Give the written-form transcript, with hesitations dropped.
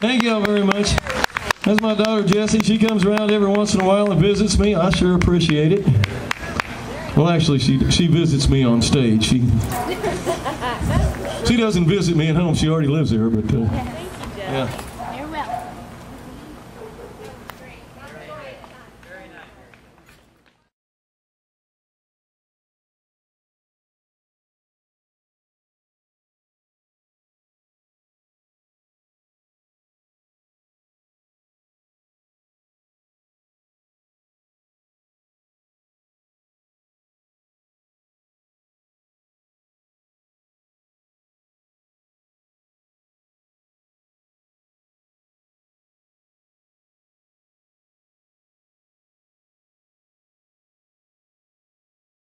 Thank y'all very much. That's my daughter Jessie. She comes around every once in a while and visits me. I sure appreciate it. Well, actually, she visits me on stage. She doesn't visit me at home. She already lives there, but yeah.